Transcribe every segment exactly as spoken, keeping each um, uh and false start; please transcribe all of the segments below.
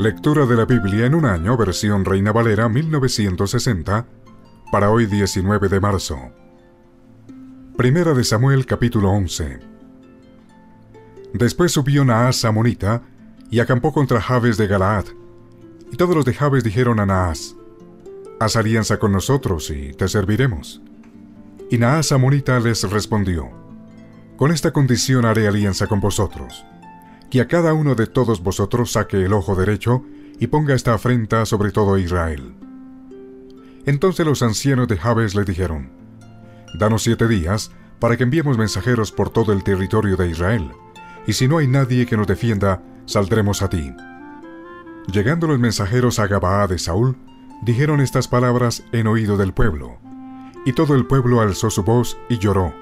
Lectura de la Biblia en un año, versión Reina Valera mil novecientos sesenta, para hoy diecinueve de marzo. Primera de Samuel, capítulo once. Después subió Naas amonita y acampó contra Jabes de Galaad. Y todos los de Jabes dijeron a Naas: haz alianza con nosotros y te serviremos. Y Naas amonita les respondió: con esta condición haré alianza con vosotros, que a cada uno de todos vosotros saque el ojo derecho y ponga esta afrenta sobre todo Israel. Entonces los ancianos de Jabes le dijeron: danos siete días para que enviemos mensajeros por todo el territorio de Israel, y si no hay nadie que nos defienda, saldremos a ti. Llegando los mensajeros a Gabaá de Saúl, dijeron estas palabras en oído del pueblo, y todo el pueblo alzó su voz y lloró.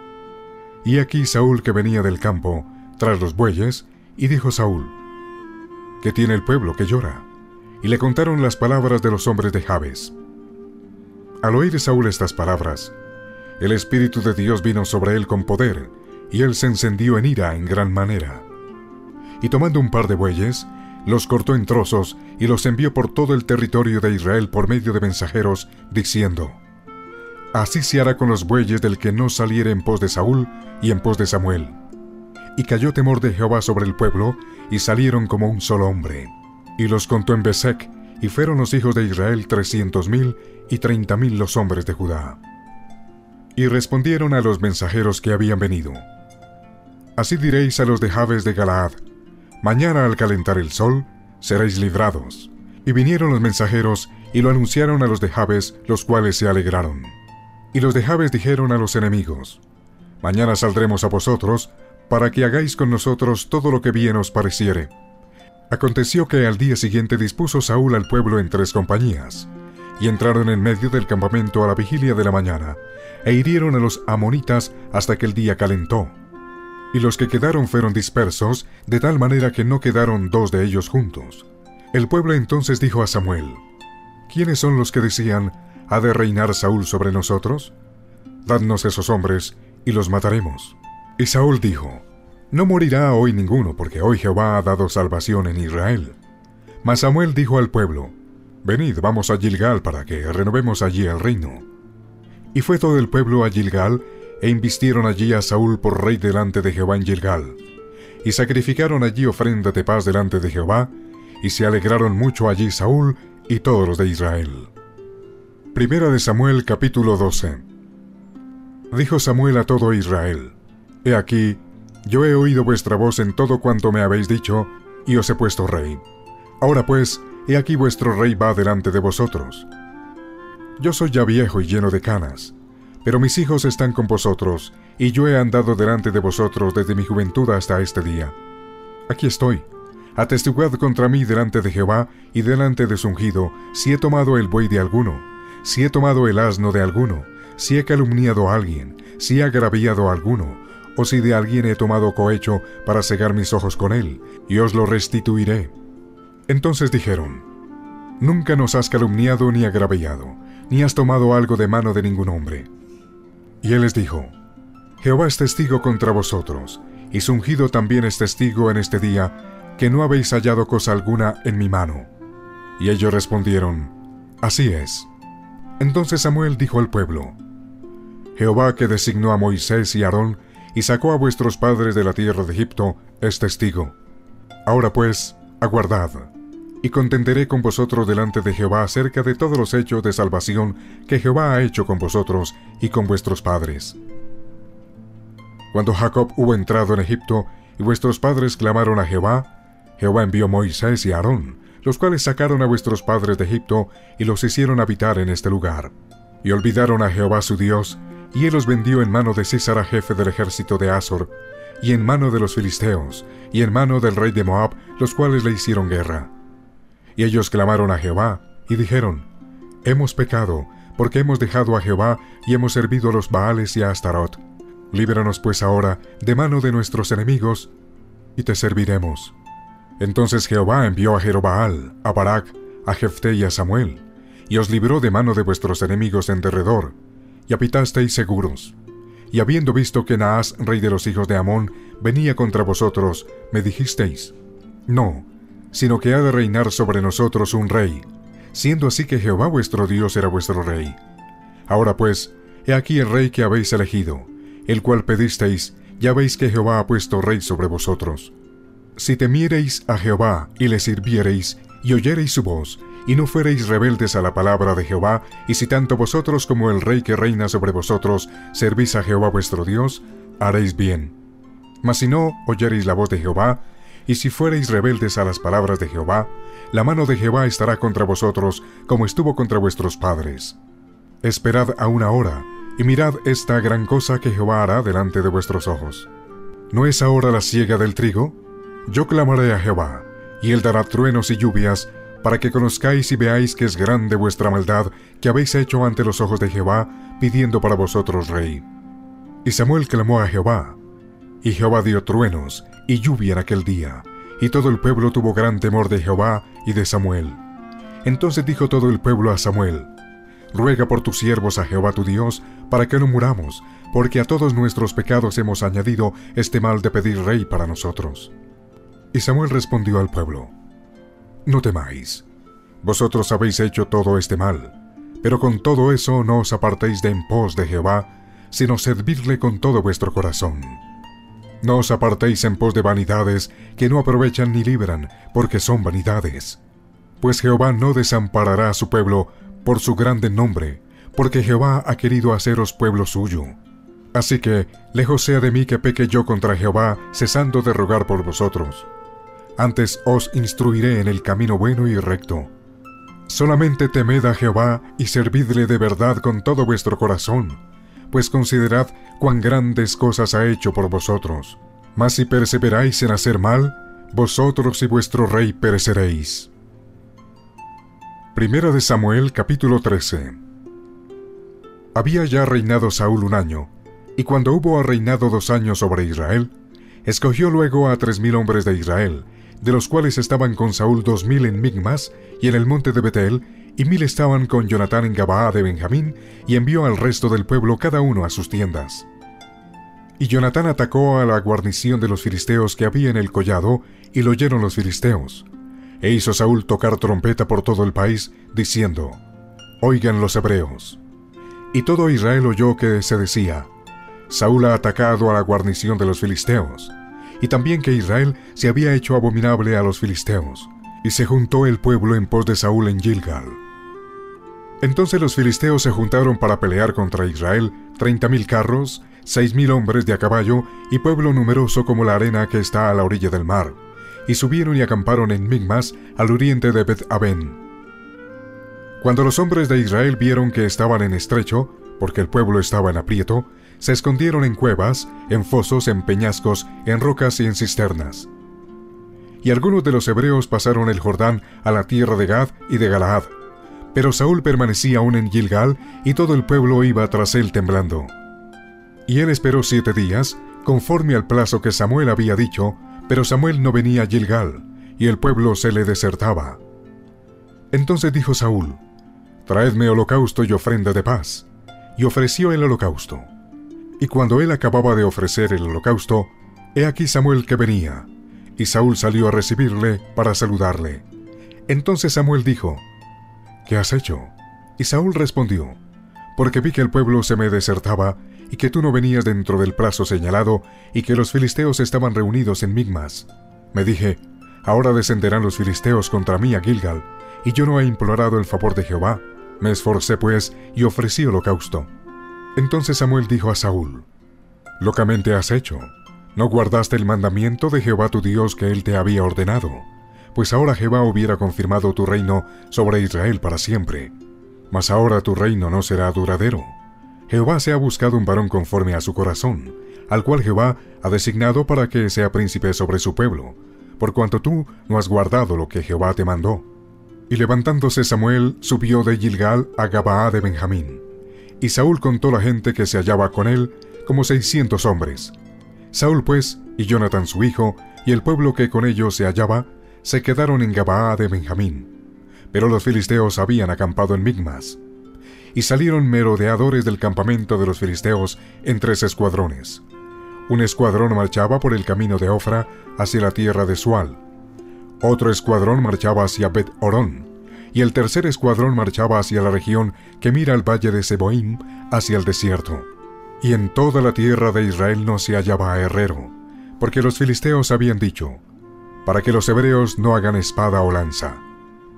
Y aquí Saúl, que venía del campo tras los bueyes, y dijo Saúl: ¿qué tiene el pueblo que llora? Y le contaron las palabras de los hombres de Jabes. Al oír Saúl estas palabras, el Espíritu de Dios vino sobre él con poder, y él se encendió en ira en gran manera. Y tomando un par de bueyes, los cortó en trozos, y los envió por todo el territorio de Israel por medio de mensajeros, diciendo: así se hará con los bueyes del que no saliere en pos de Saúl y en pos de Samuel. Y cayó temor de Jehová sobre el pueblo, y salieron como un solo hombre. Y los contó en Besek, y fueron los hijos de Israel trescientos mil, y treinta mil los hombres de Judá. Y respondieron a los mensajeros que habían venido: así diréis a los de Jabes de Galaad: mañana al calentar el sol, seréis librados. Y vinieron los mensajeros, y lo anunciaron a los de Jabes, los cuales se alegraron. Y los de Jabes dijeron a los enemigos: mañana saldremos a vosotros, para que hagáis con nosotros todo lo que bien os pareciere. Aconteció que al día siguiente dispuso Saúl al pueblo en tres compañías, y entraron en medio del campamento a la vigilia de la mañana, e hirieron a los amonitas hasta que el día calentó. Y los que quedaron fueron dispersos, de tal manera que no quedaron dos de ellos juntos. El pueblo entonces dijo a Samuel: ¿quiénes son los que decían: ¿ha de reinar Saúl sobre nosotros? Dadnos esos hombres, y los mataremos. Y Saúl dijo: no morirá hoy ninguno, porque hoy Jehová ha dado salvación en Israel. Mas Samuel dijo al pueblo: venid, vamos a Gilgal, para que renovemos allí el reino. Y fue todo el pueblo a Gilgal, e invistieron allí a Saúl por rey delante de Jehová en Gilgal. Y sacrificaron allí ofrenda de paz delante de Jehová, y se alegraron mucho allí Saúl y todos los de Israel. Primera de Samuel, capítulo doce. Dijo Samuel a todo Israel: he aquí, yo he oído vuestra voz en todo cuanto me habéis dicho, y os he puesto rey. Ahora pues, he aquí vuestro rey va delante de vosotros. Yo soy ya viejo y lleno de canas, pero mis hijos están con vosotros, y yo he andado delante de vosotros desde mi juventud hasta este día. Aquí estoy, atestiguad contra mí delante de Jehová y delante de su ungido, si he tomado el buey de alguno, si he tomado el asno de alguno, si he calumniado a alguien, si he agraviado a alguno, o si de alguien he tomado cohecho para cegar mis ojos con él, y os lo restituiré. Entonces dijeron: nunca nos has calumniado ni agraviado, ni has tomado algo de mano de ningún hombre. Y él les dijo: Jehová es testigo contra vosotros, y su ungido también es testigo en este día, que no habéis hallado cosa alguna en mi mano. Y ellos respondieron: así es. Entonces Samuel dijo al pueblo: Jehová, que designó a Moisés y Aarón, y sacó a vuestros padres de la tierra de Egipto, es testigo. Ahora pues, aguardad, y contenderé con vosotros delante de Jehová acerca de todos los hechos de salvación que Jehová ha hecho con vosotros y con vuestros padres. Cuando Jacob hubo entrado en Egipto, y vuestros padres clamaron a Jehová, Jehová envió a Moisés y a Aarón, los cuales sacaron a vuestros padres de Egipto, y los hicieron habitar en este lugar. Y olvidaron a Jehová su Dios, y él los vendió en mano de Sísara, jefe del ejército de Asor, y en mano de los filisteos, y en mano del rey de Moab, los cuales le hicieron guerra. Y ellos clamaron a Jehová, y dijeron: hemos pecado, porque hemos dejado a Jehová, y hemos servido a los Baales y a Astarot. Líbranos pues ahora de mano de nuestros enemigos, y te serviremos. Entonces Jehová envió a Jerobaal, a Barak, a Jefté y a Samuel, y os libró de mano de vuestros enemigos en derredor, y habitasteis seguros. Y habiendo visto que Naas, rey de los hijos de Amón, venía contra vosotros, me dijisteis: no, sino que ha de reinar sobre nosotros un rey, siendo así que Jehová vuestro Dios era vuestro rey. Ahora pues, he aquí el rey que habéis elegido, el cual pedisteis, ya veis que Jehová ha puesto rey sobre vosotros. Si temiereis a Jehová y le sirviereis, y oyereis su voz, y no fuereis rebeldes a la palabra de Jehová, y si tanto vosotros como el rey que reina sobre vosotros servís a Jehová vuestro Dios, haréis bien. Mas si no oyereis la voz de Jehová, y si fuereis rebeldes a las palabras de Jehová, la mano de Jehová estará contra vosotros, como estuvo contra vuestros padres. Esperad aún ahora, y mirad esta gran cosa que Jehová hará delante de vuestros ojos. ¿No es ahora la siega del trigo? Yo clamaré a Jehová, y él dará truenos y lluvias, para que conozcáis y veáis que es grande vuestra maldad que habéis hecho ante los ojos de Jehová, pidiendo para vosotros rey. Y Samuel clamó a Jehová, y Jehová dio truenos y lluvia en aquel día, y todo el pueblo tuvo gran temor de Jehová y de Samuel. Entonces dijo todo el pueblo a Samuel, «Ruega por tus siervos a Jehová tu Dios, para que no muramos, porque a todos nuestros pecados hemos añadido este mal de pedir rey para nosotros». Y Samuel respondió al pueblo, «No temáis, vosotros habéis hecho todo este mal, pero con todo eso no os apartéis de en pos de Jehová, sino servidle con todo vuestro corazón. No os apartéis en pos de vanidades que no aprovechan ni libran, porque son vanidades. Pues Jehová no desamparará a su pueblo por su grande nombre, porque Jehová ha querido haceros pueblo suyo. Así que, lejos sea de mí que peque yo contra Jehová, cesando de rogar por vosotros. Antes os instruiré en el camino bueno y recto. Solamente temed a Jehová y servidle de verdad con todo vuestro corazón, pues considerad cuán grandes cosas ha hecho por vosotros. Mas si perseveráis en hacer mal, vosotros y vuestro rey pereceréis». Primera de Samuel, capítulo trece. Había ya reinado Saúl un año, y cuando hubo reinado dos años sobre Israel, escogió luego a tres mil hombres de Israel, de los cuales estaban con Saúl dos mil en Migmas y en el monte de Betel, y mil estaban con Jonatán en Gabaá de Benjamín, y envió al resto del pueblo cada uno a sus tiendas. Y Jonatán atacó a la guarnición de los filisteos que había en el collado, y lo oyeron los filisteos. E hizo Saúl tocar trompeta por todo el país, diciendo, «Oigan los hebreos». Y todo Israel oyó que se decía, «Saúl ha atacado a la guarnición de los filisteos», y también que Israel se había hecho abominable a los filisteos. Y se juntó el pueblo en pos de Saúl en Gilgal. Entonces los filisteos se juntaron para pelear contra Israel, treinta mil carros, seis mil hombres de a caballo, y pueblo numeroso como la arena que está a la orilla del mar, y subieron y acamparon en Migmas, al oriente de Bet-Aven. Cuando los hombres de Israel vieron que estaban en estrecho, porque el pueblo estaba en aprieto, se escondieron en cuevas, en fosos, en peñascos, en rocas y en cisternas. Y algunos de los hebreos pasaron el Jordán a la tierra de Gad y de Galaad. Pero Saúl permanecía aún en Gilgal, y todo el pueblo iba tras él temblando. Y él esperó siete días, conforme al plazo que Samuel había dicho, pero Samuel no venía a Gilgal, y el pueblo se le desertaba. Entonces dijo Saúl, «Traedme holocausto y ofrenda de paz». Y ofreció el holocausto. Y cuando él acababa de ofrecer el holocausto, he aquí Samuel que venía, y Saúl salió a recibirle para saludarle. Entonces Samuel dijo, «¿Qué has hecho?». Y Saúl respondió, «Porque vi que el pueblo se me desertaba, y que tú no venías dentro del plazo señalado, y que los filisteos estaban reunidos en Migmas. Me dije, ahora descenderán los filisteos contra mí a Gilgal, y yo no he implorado el favor de Jehová. Me esforcé pues, y ofrecí holocausto». Entonces Samuel dijo a Saúl, «Locamente has hecho. No guardaste el mandamiento de Jehová tu Dios que él te había ordenado, pues ahora Jehová hubiera confirmado tu reino sobre Israel para siempre. Mas ahora tu reino no será duradero. Jehová se ha buscado un varón conforme a su corazón, al cual Jehová ha designado para que sea príncipe sobre su pueblo, por cuanto tú no has guardado lo que Jehová te mandó». Y levantándose Samuel, subió de Gilgal a Gabaá de Benjamín. Y Saúl contó la gente que se hallaba con él, como seiscientos hombres. Saúl pues, y Jonatán su hijo, y el pueblo que con ellos se hallaba, se quedaron en Gabaá de Benjamín. Pero los filisteos habían acampado en Migmas. Y salieron merodeadores del campamento de los filisteos en tres escuadrones. Un escuadrón marchaba por el camino de Ofra hacia la tierra de Sual. Otro escuadrón marchaba hacia Bet-Orón, y el tercer escuadrón marchaba hacia la región que mira al valle de Seboim, hacia el desierto. Y en toda la tierra de Israel no se hallaba herrero, porque los filisteos habían dicho, para que los hebreos no hagan espada o lanza.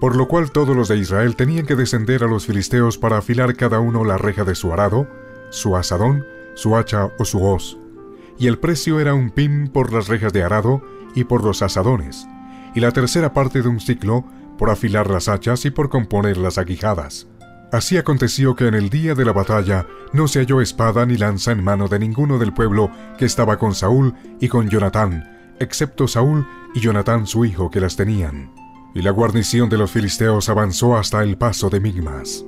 Por lo cual todos los de Israel tenían que descender a los filisteos para afilar cada uno la reja de su arado, su asadón, su hacha o su hoz. Y el precio era un pim por las rejas de arado y por los asadones, y la tercera parte de un ciclo por afilar las hachas y por componer las aguijadas. Así aconteció que en el día de la batalla no se halló espada ni lanza en mano de ninguno del pueblo que estaba con Saúl y con Jonatán, excepto Saúl y Jonatán su hijo que las tenían. Y la guarnición de los filisteos avanzó hasta el paso de Migmas.